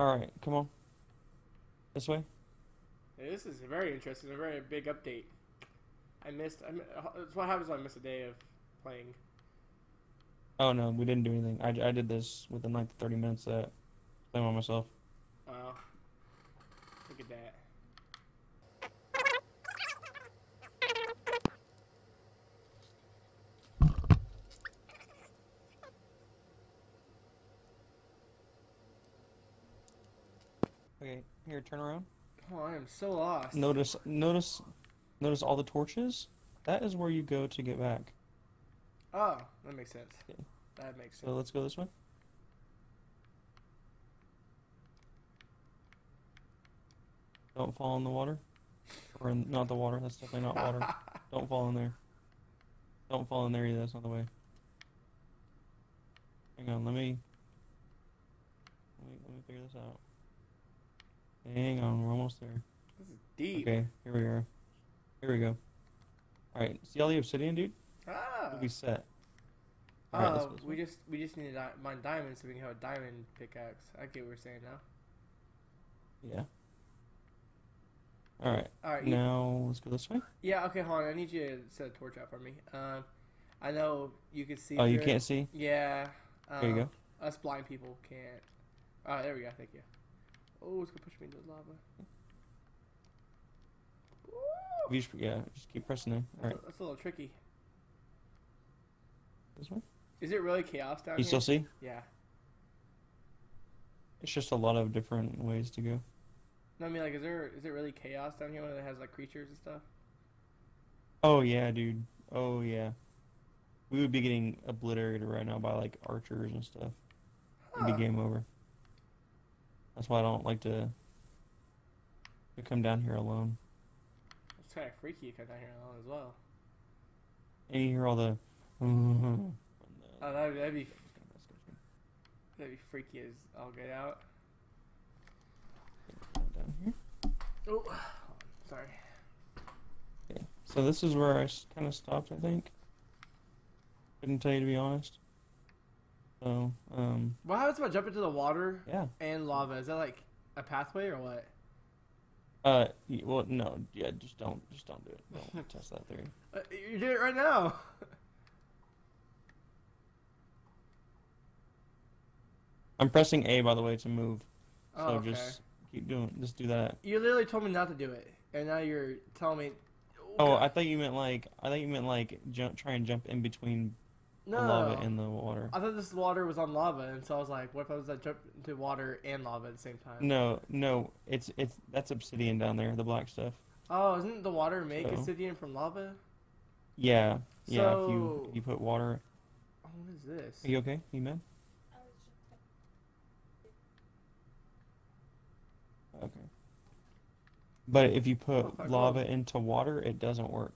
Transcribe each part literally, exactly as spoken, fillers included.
Alright, come on. This way. Yeah, this is very interesting, a very big update. I missed, I missed, that's what happens when I miss a day of playing. Oh no, we didn't do anything. I, I did this within like thirty minutes that I played by myself. Oh, wow. Look at that. Okay, here, turn around. Oh, I am so lost. Notice, notice, notice all the torches? That is where you go to get back. Oh, that makes sense. Okay. That makes sense. So let's go this way. Don't fall in the water. Or in, not the water, that's definitely not water. Don't fall in there. Don't fall in there either, that's not the way. Hang on, let me... Let me, let me figure this out. Hang on, we're almost there. This is deep. Okay, here we are. Here we go. Alright, see all the obsidian, dude? Ah! We'll be set. Oh, uh, right, we just we just need to mine diamonds so we can have a diamond pickaxe. I get what you're saying now. Yeah. Alright, Alright. now you... let's go this way? Yeah, okay, hold on. I need you to set a torch out for me. Um, I know you can see. Oh, through. You can't see? Yeah. Um, there you go. Us blind people can't. Oh, uh, there we go. Thank you. Oh, it's gonna push me into the lava. Woo! Just, yeah, just keep pressing there. All right. That's a little tricky. This one? Is it really chaos down you here? You still see? Yeah. It's just a lot of different ways to go. No, I mean, like, is there is it really chaos down here when it has like creatures and stuff? Oh yeah, dude. Oh yeah. We would be getting obliterated right now by like archers and stuff. Huh. It'd be game over. That's why I don't like to, to come down here alone. It's kind of freaky to come down here alone as well. And you hear all the... oh, that'd, that'd be... That'd be freaky as I'll get out. Down here. Oh, sorry. Okay. So this is where I kind of stopped, I think. Couldn't tell you, to be honest. So, um... what happens if I jump into the water yeah. and lava? Is that, like, a pathway or what? Uh, well, no. Yeah, just don't. Just don't do it. Don't test that theory. Uh, you're doing it right now! I'm pressing A, by the way, to move. So oh, okay. just keep doing... Just do that. You literally told me not to do it. And now you're telling me... Oh, oh I thought you meant, like... I thought you meant, like, jump, try and jump in between... No, the lava and the water. I thought this water was on lava, and so I was like, "What if I was like jump into water and lava at the same time?" No, no, it's it's that's obsidian down there, the black stuff. Oh, isn't the water make so. obsidian from lava? Yeah, yeah. So... If you if you put water. Oh, what is this? Are you okay? You mad? Okay. But if you put oh, lava God. into water, it doesn't work.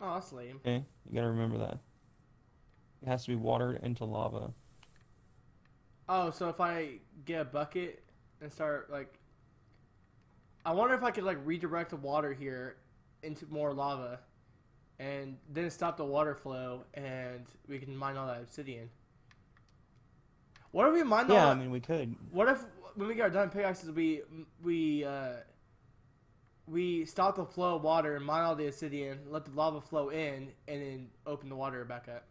Oh, that's lame. Okay, you gotta remember that. It has to be watered into lava. Oh, so if I get a bucket and start, like... I wonder if I could, like, redirect the water here into more lava. And then stop the water flow, and we can mine all that obsidian. What if we mine all Yeah, I mean, we could. What if, when we get our diamond pickaxes, we... We, uh... We stop the flow of water and mine all the obsidian, let the lava flow in, and then open the water back up.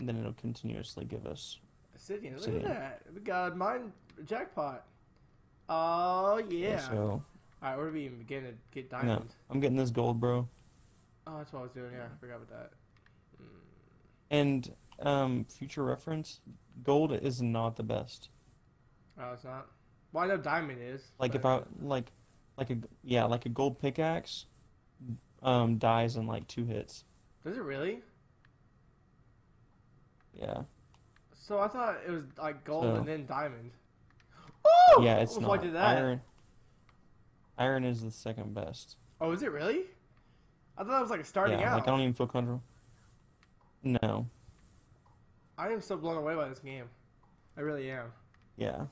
And then it'll continuously give us obsidian. Look at that. We got a mine jackpot. Oh, yeah. yeah so, all right, where do we even begin to get diamonds? No, I'm getting this gold, bro. Oh, that's what I was doing. Yeah, I forgot about that. Mm. And um, future reference, gold is not the best. Oh, it's not? Well, I know diamond is. Like, but... if I, like, like a, yeah, like a gold pickaxe um, dies in, like, two hits. Does it really? Yeah. So I thought it was like gold so, and then diamond. Oh! Yeah, it's not. I did that. Iron, iron is the second best. Oh, is it really? I thought it was like starting yeah, out. Like I don't even feel comfortable. No. I am so blown away by this game. I really am. Yeah.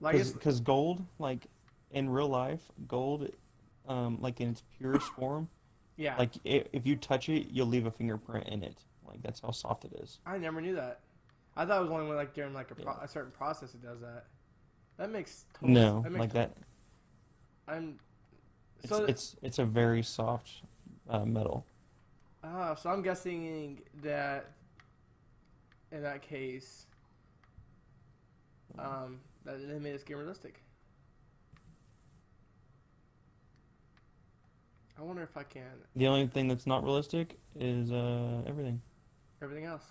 Like, because gold, like in real life, gold, um, like in its purest form. Yeah. Like it, if you touch it, you'll leave a fingerprint in it. Like, that's how soft it is. I never knew that. I thought it was only when, like, during, like, a, pro yeah. a certain process it does that. That makes total no that makes like total. that. I'm. So it's, it's it's a very soft uh, metal. Ah, so I'm guessing that in that case, um, that they made this game realistic. I wonder if I can. The only thing that's not realistic is uh everything. Everything else.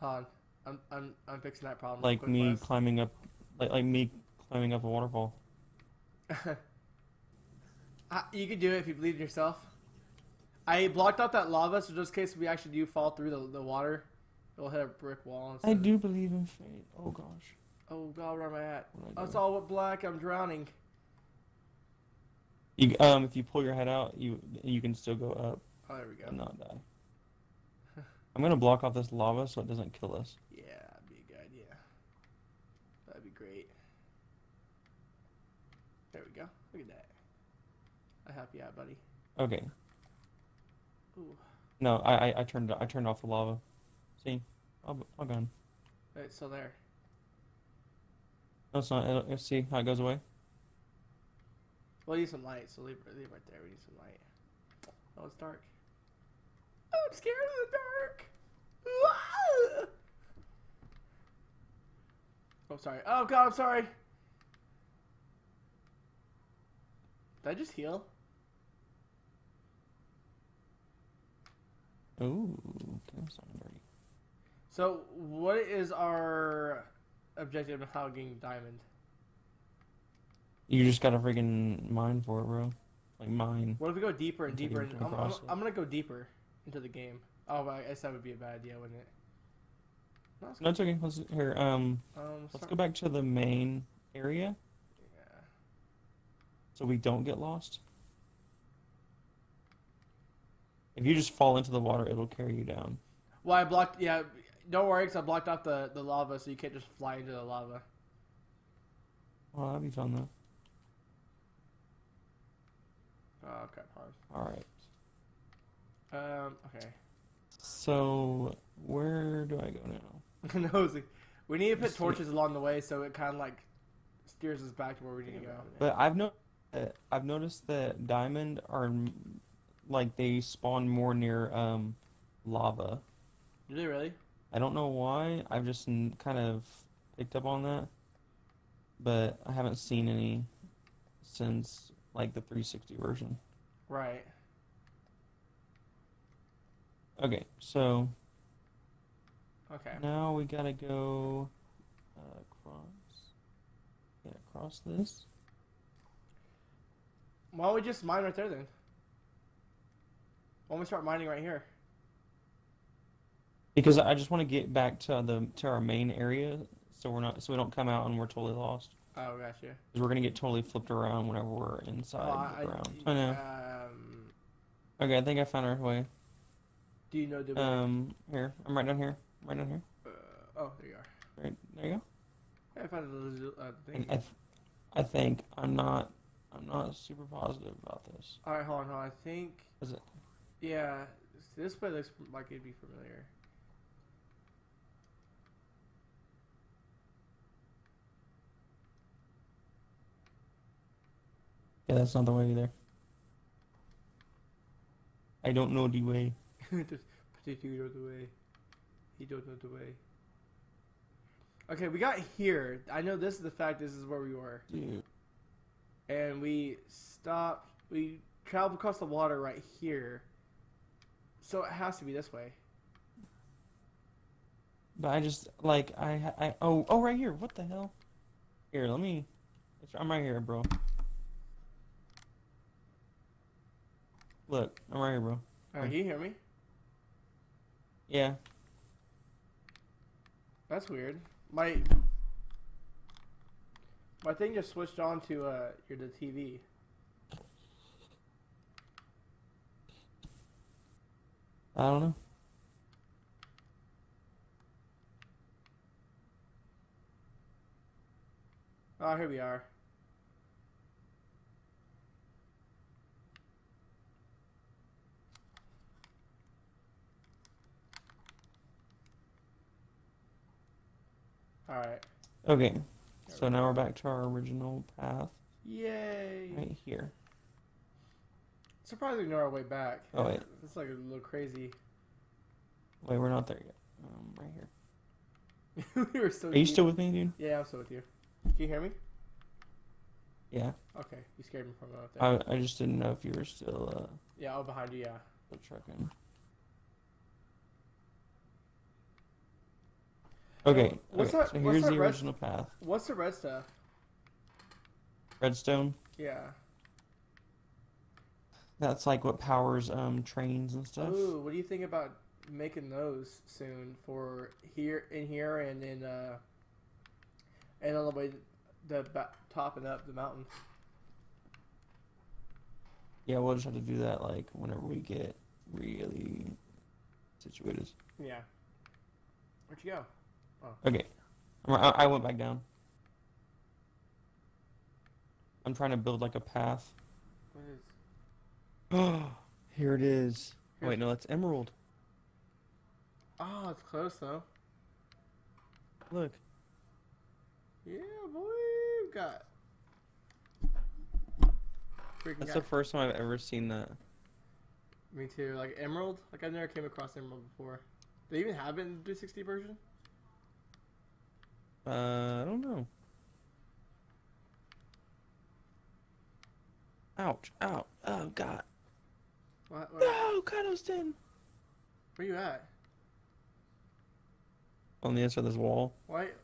Huh. I'm I'm I'm fixing that problem. Like me class. climbing up, like like me climbing up a waterfall. I, you could do it if you believe in yourself. I blocked out that lava, so just in case we actually do fall through the the water, it'll hit a brick wall. Instead. I do believe in fate. Oh gosh. Oh god, where am I at? I oh, it's all black. I'm drowning. You um, if you pull your head out, you you can still go up. Oh, there we go. And not die. I'm gonna block off this lava so it doesn't kill us. Yeah, that'd be a good idea. That'd be great. There we go. Look at that. I help you out, buddy. Okay. Ooh. No, I I, I turned I turned off the lava. See, I'm I'm gone. It's still there. No, it's not. It'll, let's see how it goes away. We'll need some light, so leave, leave right there. We need some light. Oh, it's dark. Oh, I'm scared of the dark. Whoa! Oh, sorry. Oh, God, I'm sorry. Did I just heal? Ooh, that sounded dirty. So, what is our objective of how getting diamond? You just gotta freaking mine for it, bro. Like, mine. What if we go deeper and deeper? And I'm, I'm, I'm gonna go deeper into the game. Oh, but I guess that would be a bad idea, wouldn't it? No, it's, no, it's okay. Let's, here, um, um, let's go back to the main area. Yeah. So we don't get lost. If you just fall into the water, it'll carry you down. Well, I blocked, yeah, don't worry, because I blocked off the, the lava, so you can't just fly into the lava. Well, that'd be fun, though. Oh, crap, hard. Alright. Um, okay. So, where do I go now? Nosy. We need to put torches along the way so it kind of like steers us back to where we need to go. But I've, no uh, I've noticed that diamond are like they spawn more near um, lava. Do they really? I don't know why. I've just kind of picked up on that. But I haven't seen any since like the three sixty version. Right. Okay, so okay. Now we gotta go uh, across. Get across this. Why don't we just mine right there then? Why don't we start mining right here? Because I just want to get back to the to our main area, so we're not so we don't come out and we're totally lost. Oh, gotcha. Because we're gonna get totally flipped around whenever we're inside uh, the ground. I, I know. Um... Okay, I think I found our way. Do you know the way? Um, here. I'm right down here. I'm right down here. Uh, oh, there you are. Right, there you go. Yeah, I found a uh, thing. I, th I think I'm not. I'm not super positive about this. All right, hold on. Hold on. I think. Is it? Yeah, this place looks like it'd be familiar. Yeah, that's not the way either. I don't know the way. Just particular the way. He don't know the way. Okay, we got here. I know this is the fact. This is where we were. Dude. And we stopped. We traveled across the water right here. So it has to be this way. But I just like I I oh oh right here. What the hell? Here, let me. I'm right here, bro. Look, I'm right here, bro. Oh, can you hear me? Yeah. That's weird. My my thing just switched on to uh your the T V. I don't know. Oh, here we are. Alright. Okay. So now we're back to our original path. Yay! Right here. Surprisingly, we know our way back. Oh wait, it's like a little crazy. Wait, we're not there yet. Um, right here. We were so. Are deep. You still with me, dude? Yeah, I'm still with you. Can you hear me? Yeah. Okay, you scared me from out there. I I just didn't know if you were still. Uh, yeah, all behind you. Yeah. Still trucking. Okay. What's okay. That, so here's what's that the red, original path. What's the red stuff? Redstone. Yeah. That's like what powers um trains and stuff. Ooh, what do you think about making those soon for here in here and in uh and all the way the back, top and up the mountain? Yeah, we'll just have to do that like whenever we get really situated. Yeah. Where'd you go? Oh. Okay, I, I went back down. I'm trying to build like a path. What is? Oh, here it is. Here's... Wait, no, that's emerald. Oh, it's close though. Look. Yeah, boy, we've got. Freaking that's guy. The first time I've ever seen that. Me too. Like emerald. Like I've never came across emerald before. Do they even have it in the three sixty version? Uh, I don't know. Ouch, ow, oh god. What? What? No, Kynostin! Where you at? On the inside of this wall. What?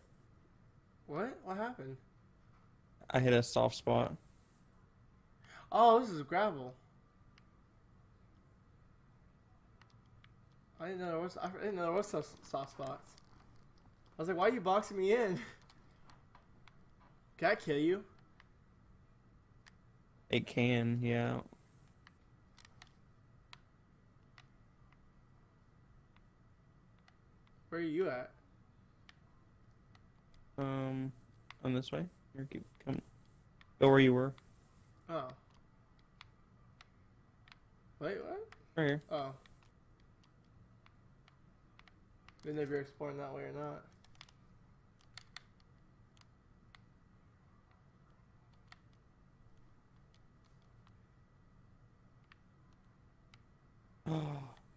What? What happened? I hit a soft spot. Oh, this is gravel. I didn't know there was, I didn't know there was soft spots. I was like, why are you boxing me in? Can I kill you? It can, yeah. Where are you at? Um, on this way. Here, keep coming. Go where you were. Oh. Wait, what? Right here. Oh. Didn't know if you're exploring that way or not.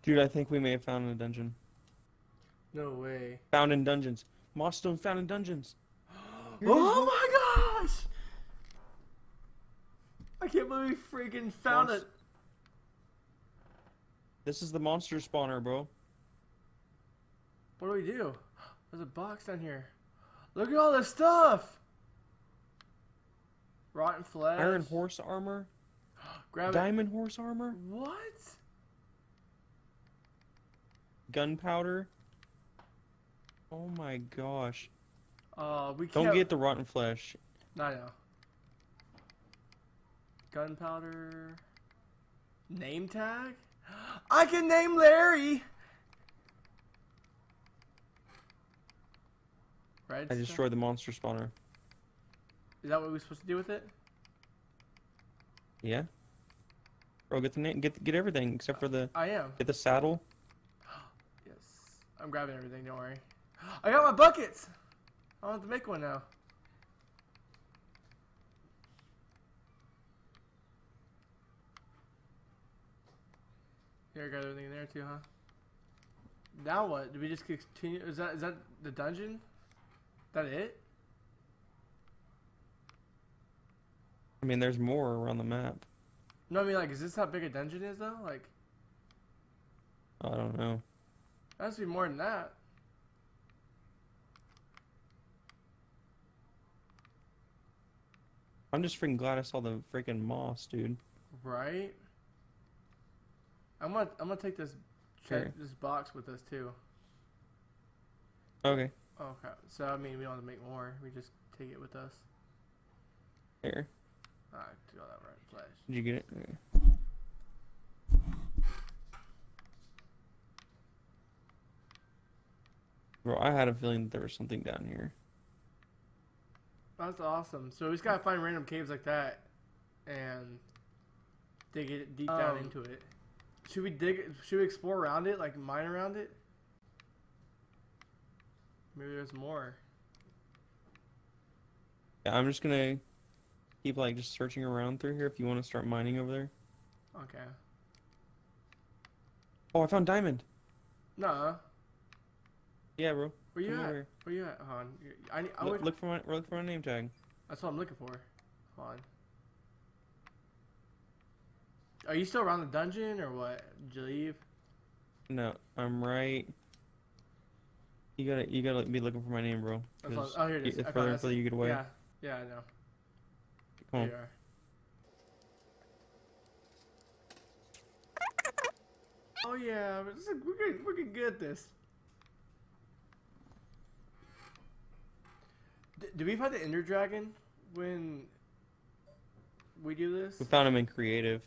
Dude, I think we may have found a dungeon. No way. Found in dungeons. Moss stone found in dungeons. Oh my gosh! I can't believe we freaking found Monst it. This is the monster spawner, bro. What do we do? There's a box down here. Look at all this stuff! Rotten flesh. Iron horse armor. Grab Diamond it. horse armor. What? Gunpowder. Oh my gosh. Uh, we can't... Don't get the rotten flesh. I know. Gunpowder. Name tag? I can name Larry! Red I destroyed stuff? the monster spawner. Is that what we're supposed to do with it? Yeah. Bro, get the name, get get everything except for the. I am. Get the saddle. I'm grabbing everything, don't worry. I got my buckets! I want to make one now. Here, I got everything in there too, huh? Now what? Do we just continue? Is that, is that the dungeon? Is that it? I mean, there's more around the map. No, I mean, like, is this how big a dungeon is, though? Like, I don't know. That has to be more than that. I'm just freaking glad I saw the freaking moss, dude. Right? I'm gonna I'm gonna take this sure. this box with us too. Okay. Okay. So I mean, we don't have to make more. We just take it with us. Here. All right, do all that right flash. Did you get it? Okay. Bro, I had a feeling that there was something down here. That's awesome. So we just gotta find random caves like that and dig it deep um, down into it. Should we dig? Should we explore around it, like mine around it? Maybe there's more. Yeah, I'm just gonna keep like just searching around through here if you want to start mining over there. Okay. Oh, I found diamond. Nah. Yeah, bro. Where you Come at? Over. Where you at? Hold on. I need. I look, would... look for my. Look for my name tag. That's what I'm looking for. Hold on. Are you still around the dungeon or what? Did you leave? No, I'm right. You gotta, you gotta be looking for my name, bro. All, oh, here it is. It's further and further you get away. Yeah, yeah, I know. Come on. Oh yeah, but like, we're good. We're good, good at this. D did we find the Ender Dragon when we do this? We found him in creative.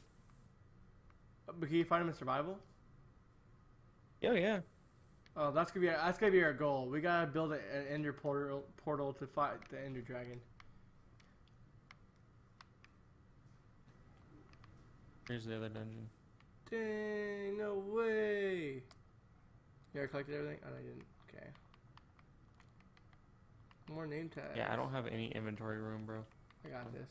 But can you find him in survival? Oh yeah. Oh, that's gonna be our, that's gonna be our goal. We gotta build a, an Ender portal portal to fight the Ender Dragon. Here's the other dungeon. Dang! No way! You already collected everything? Oh, no, I didn't. Okay. More name tags. Yeah, I don't have any inventory room, bro. I got oh. this.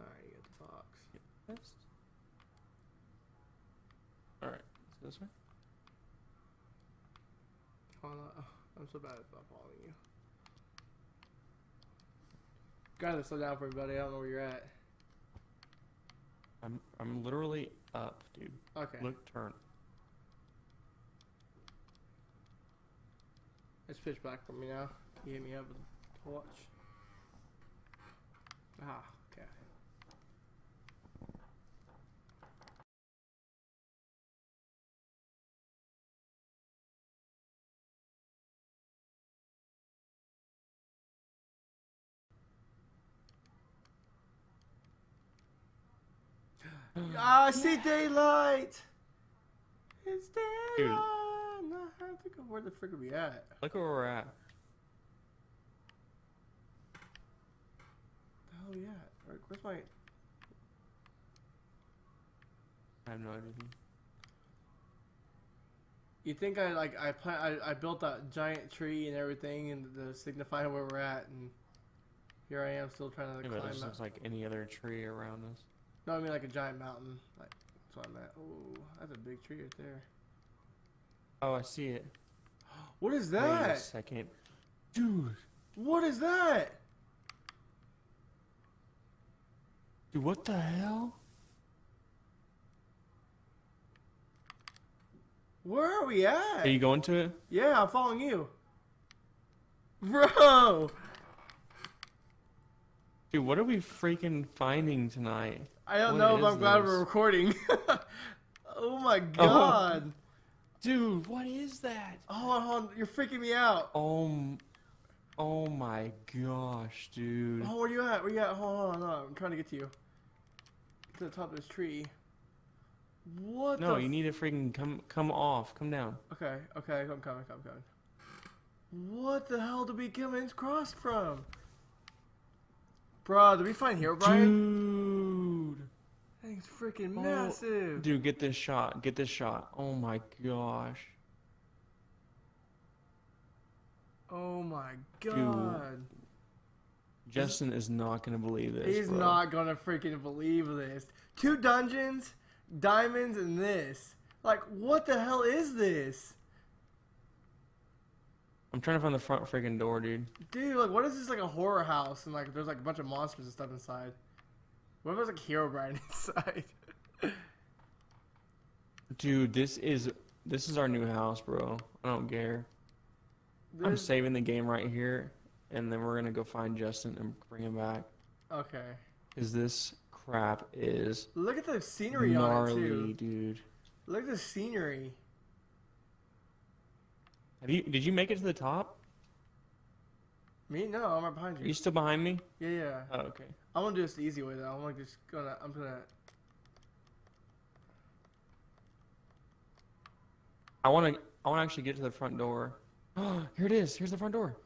All right, you got the box. Yep. All right, so this way. Hold on. Oh, I'm so bad at following you. Gotta slow down for everybody. I don't know where you're at. I'm I'm literally up, dude. Okay. Look, turn. It's pitch black for me now. You hit me up with a torch. Ah, okay. Ah, I see daylight! It's daylight! Dude. No, I don't think of where the frick are we at. Look where we're at. Oh yeah. Where's my... I have no idea. You think I like I plant I, I built that giant tree and everything and to signify where we're at, and here I am still trying to like, yeah, climb up. It just looks like any other tree around us. No, I mean like a giant mountain. Like, that's what I'm at. Oh, that's a big tree right there. Oh, I see it. What is that? Wait a second. Dude. What is that? Dude, what the hell? Where are we at? Are you going to it? Yeah, I'm following you. Bro. Dude, what are we freaking finding tonight? I don't what know, but I'm this? glad we're recording. Oh my god. Oh. Dude, what is that? Oh, you're freaking me out. Oh, oh my gosh, dude. Oh, where you at? Where you at? Hold on, hold on. I'm trying to get to you. Get to the top of this tree. What No, the you need to freaking come come off. Come down. Okay, okay. I'm coming, I'm coming. What the hell did we come across from? Bro, did we find Hero Brian? Dude. That thing's freaking oh, massive. Dude, get this shot. Get this shot. Oh my gosh. Oh my god. Dude. Justin is not going to believe this. He's bro. not going to freaking believe this. Two dungeons, diamonds, and this. Like, what the hell is this? I'm trying to find the front freaking door, dude. Dude, like, what is this, like, a horror house? And, like, there's, like, a bunch of monsters and stuff inside. What if there's, like, Hero Brian inside? Dude, this is, this is our new house, bro. I don't care. There's... I'm saving the game right here, and then we're going to go find Justin and bring him back. Okay. Because this crap is Look at the scenery gnarly, on it, too. dude. Look at the scenery. Have you, did you make it to the top? Me? No, I'm right behind you. Are you still behind me? Yeah, yeah. Oh, okay. I'm gonna do this the easy way though. I'm like just gonna, I'm gonna. I wanna, I wanna actually get to the front door. Oh, here it is. Here's the front door.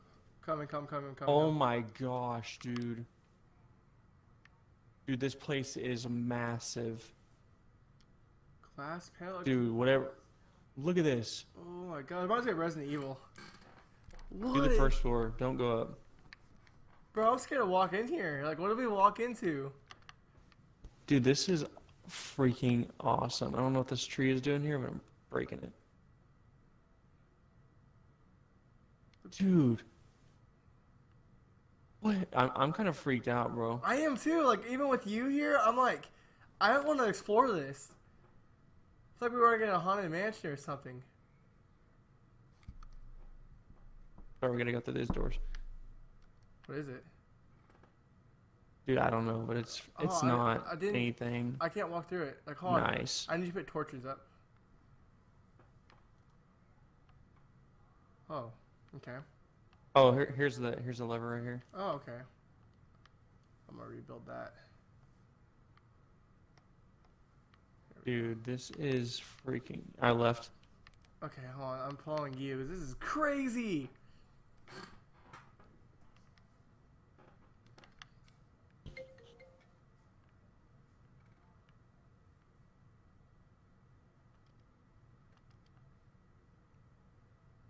Coming, come, coming, coming. Oh come. my gosh, dude. Dude, this place is massive. Glass panel. Dude, whatever. Look at this. Oh my god, it reminds me of Resident Evil. What? Do the first floor. Don't go up. Bro, I'm scared to walk in here. Like, what did we walk into? Dude, this is freaking awesome. I don't know what this tree is doing here, but I'm breaking it. Dude. What? I'm, I'm kind of freaked out, bro. I am too. Like, even with you here, I'm like, I don't want to explore this. It's like we were in a haunted mansion or something. Are we gonna go through these doors? What is it? Dude, I don't know, but it's it's oh, not I, I anything. I can't walk through it. Like, hold on. Nice. I need to put torches up. Oh, okay. Oh, here, here's the here's the lever right here. Oh, okay. I'm gonna rebuild that. Dude, this is freaking. I left. Okay, hold on. I'm following you. This is crazy.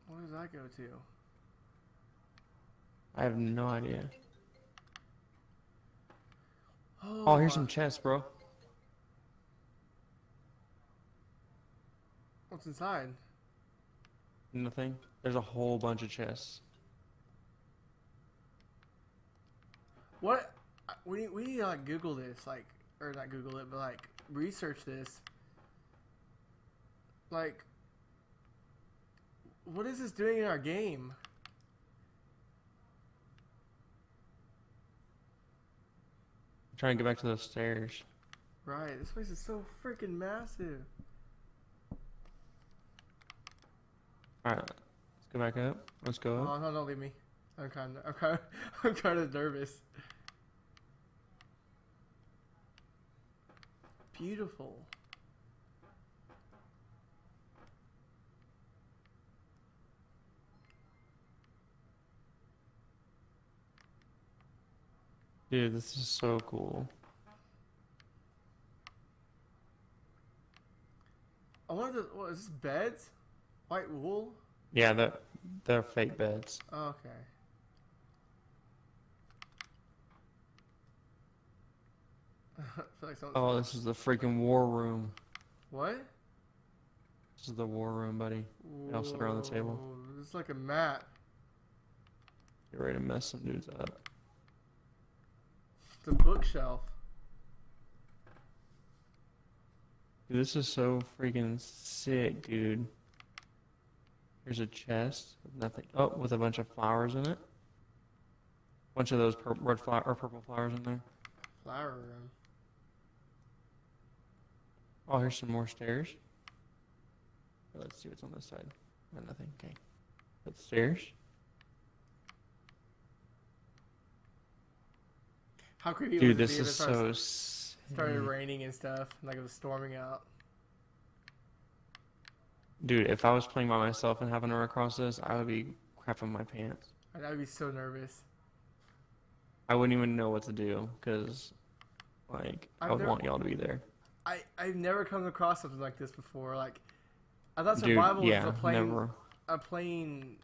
Where does that go to? I have no idea. Oh, oh here's some chests, bro. What's inside? Nothing. There's a whole bunch of chests. What? We we need to like Google this, like, or not Google it, but like research this. Like, what is this doing in our game? I'm trying to get back to those stairs. Right. This place is so freaking massive. Alright, let's go back up. Let's go up. Oh, no, don't leave me. I'm kind of, I'm kind of, I'm kind of nervous. Beautiful. Dude, this is so cool. I wonder, what is this, beds? White wool? Yeah, they're, they're fake beds. Oh, okay. Like oh, this is the freaking war room. What? This is the war room, buddy. Whoa, I'll sit around the table. It's like a map. You're ready to mess some dudes up. It's a bookshelf. Dude, this is so freaking sick, dude. Here's a chest with nothing. Oh, with a bunch of flowers in it. A bunch of those pur red flower or purple flowers in there. Flower room. Oh, here's some more stairs. Let's see what's on this side. Not nothing. Okay. But stairs. How creepy Dude, was this be? is it so. Started sick. raining and stuff. Like it was storming out. Dude, if I was playing by myself and having to run across this, I would be crapping my pants. I would be so nervous. I wouldn't even know what to do, because, like, I've I would never, want y'all to be there. I, I've never come across something like this before. Like, I thought survival Dude, yeah, was a plain... Never. A plain...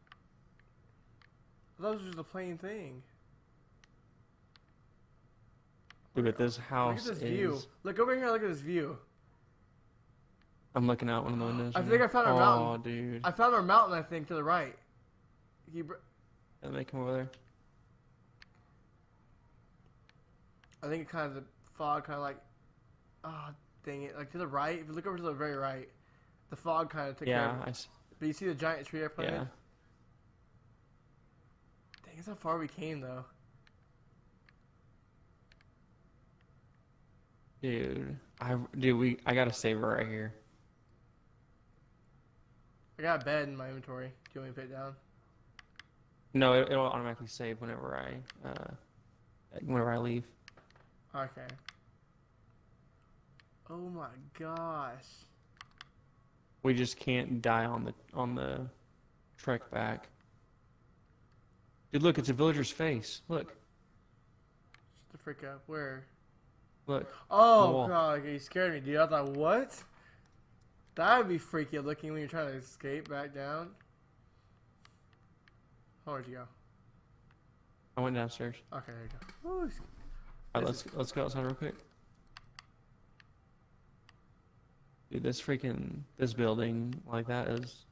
I thought it was just a plain thing. Dude, but this house Look at this is... view. Look over here, look at this view. I'm looking out one of the windows. I think I found our oh, mountain. Dude. I found our mountain, I think, to the right. You br and they come over there. I think it kind of the fog kind of like, ah, oh, dang it. Like to the right, if you look over to the very right, the fog kind of took yeah, over. I see. But you see the giant tree I planted? Yeah. Dang, that's how far we came, though. Dude, I, dude, we, I gotta save her right here. I got a bed in my inventory. Do you want me to put it down? No, it, it'll automatically save whenever I, uh, whenever I leave. Okay. Oh my gosh. We just can't die on the on the trek back. Dude, look, it's a villager's face. Look. Shut the frick up. Where? Look. Oh god, you scared me, dude. I thought, what? That would be freaky looking when you're trying to escape back down. How would you go? I went downstairs. Okay, there you go. Ooh, all right, let's let's go outside real quick. Dude, this freaking this building like that is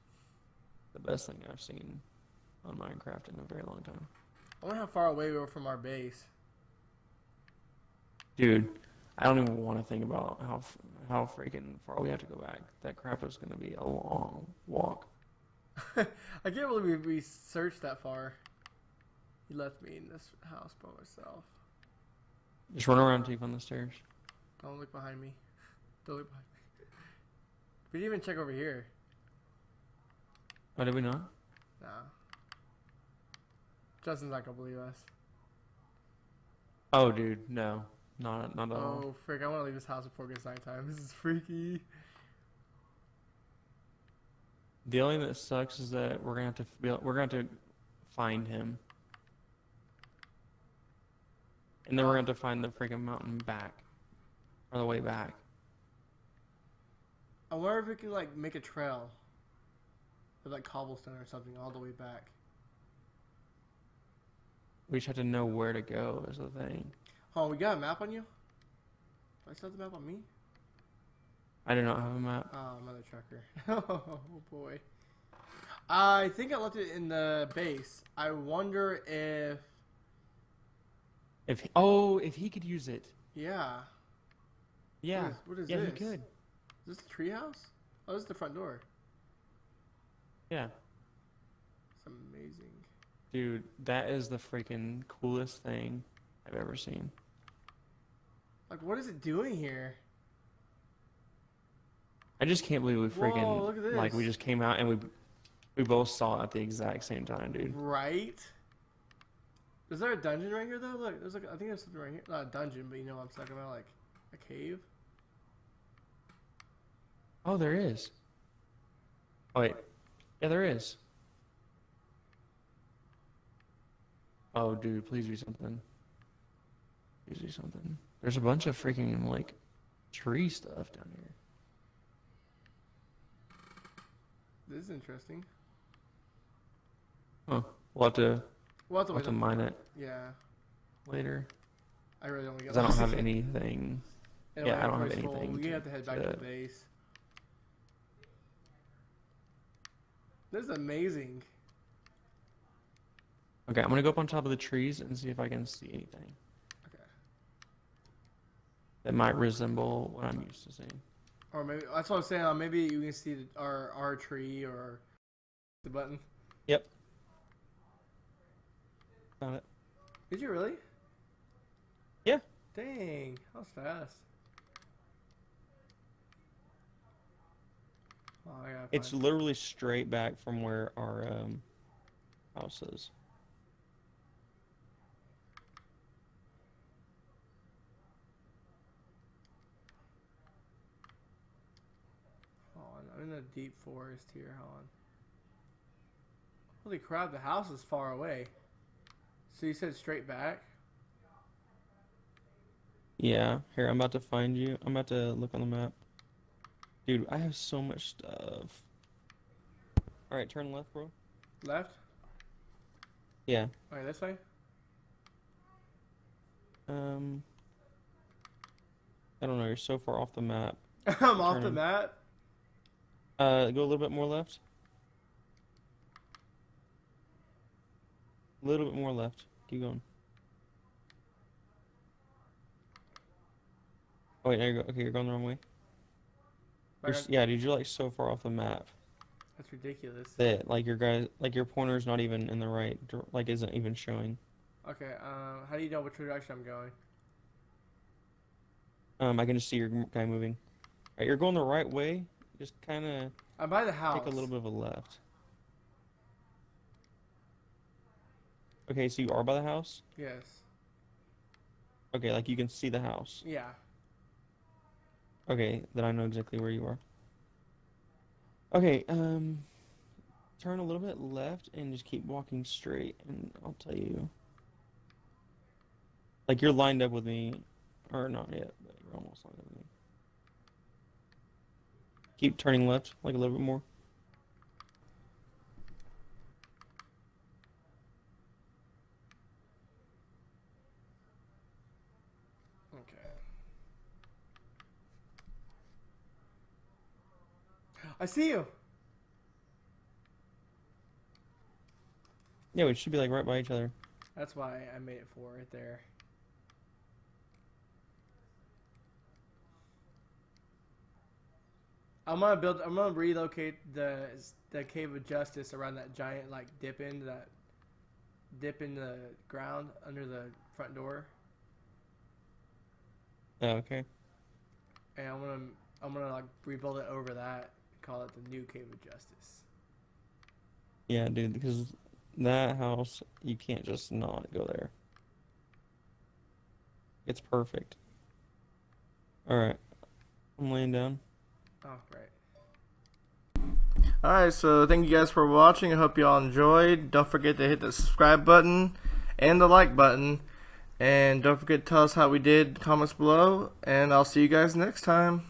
the best thing I've seen on Minecraft in a very long time. I wonder how far away we were from our base. Dude, I don't even want to think about how how freaking far we have to go back. That crap is gonna be a long walk. I can't believe we searched that far. You left me in this house by myself. Just run around, Teef, on the stairs. Don't look behind me. Don't look behind me. We didn't even check over here. Oh, did we not? Nah. Justin's not gonna believe us. Oh, dude, no. Not, not at all. Oh, frick, I want to leave this house before it gets nighttime. This is freaky. The only thing that sucks is that we're gonna have to we're gonna have to find him, and then we're gonna have to find the freaking mountain back, or the way back. I wonder if we could like make a trail, with like cobblestone or something, all the way back. We just have to know where to go is the thing. Oh, we got a map on you? Do I still have the map on me? I do not have a map. Oh, another tracker. Oh, boy. I think I left it in the base. I wonder if... If he, oh, if he could use it. Yeah. Yeah. What is, what is yeah, this? Yeah, he could. Is this the treehouse? Oh, this is the front door. Yeah. It's amazing. Dude, that is the freaking coolest thing I've ever seen. Like, what is it doing here? I just can't believe we freaking... Whoa, look at this. Like, we just came out and we we both saw it at the exact same time, dude. Right? Is there a dungeon right here, though? Look, there's like, I think there's something right here. Not a dungeon, but you know what I'm talking about, like a cave. Oh, there is. Oh, wait. Yeah, there is. Oh, dude, please do something. Please do something. There's a bunch of freaking, like, tree stuff down here. This is interesting. Huh. We'll have to, we'll have to, we'll have to mine it. Yeah. Later. I really only got I don't have anything. Anyway, yeah, I don't have anything. We're going to have to head back to, to the base. This is amazing. Okay, I'm going to go up on top of the trees and see if I can see anything. Okay. That might resemble what I'm used to seeing. Or maybe that's what I'm saying. Uh, maybe you can see the, our our tree or the button. Yep. Found it. Did you really? Yeah. Dang, that was fast. Oh, I gotta find it's it. Literally straight back from where our um, house is. I'm in a deep forest here. Hold on. Holy crap, the house is far away. So you said straight back? Yeah. Here, I'm about to find you. I'm about to look on the map. Dude, I have so much stuff. Alright, turn left, bro. Left? Yeah. Alright, this way? Um... I don't know. You're so far off the map. I'm off the map? Uh, go a little bit more left. A little bit more left. Keep going. Oh, wait, there you go. Okay, you're going the wrong way. You're, yeah, dude, you're like so far off the map. That's ridiculous. That like your guys, like your pointer's not even in the right, like isn't even showing. Okay. Um, how do you know which direction I'm going? Um, I can just see your guy moving. All right, you're going the right way. Just kind of. I'm by the house. Take a little bit of a left. Okay, so you are by the house? Yes. Okay, like you can see the house? Yeah. Okay, then I know exactly where you are. Okay, um. Turn a little bit left and just keep walking straight, and I'll tell you. Like you're lined up with me. Or not yet, but you're almost lined up with me. Keep turning left, like a little bit more. I see you. Yeah, we should be like right by each other. That's why I made it four right there. I'm gonna build. I'm gonna relocate the the Cave of Justice around that giant like dip into that dip in the ground under the front door. Oh, okay. And I'm gonna I'm gonna like rebuild it over that. Call it the new Cave of Justice. Yeah, dude. Because that house, you can't just not go there. It's perfect. All right, I'm laying down. Oh, great. Alright, so thank you guys for watching. I hope you all enjoyed. Don't forget to hit the subscribe button and the like button. And don't forget to tell us how we did in the comments below. And I'll see you guys next time.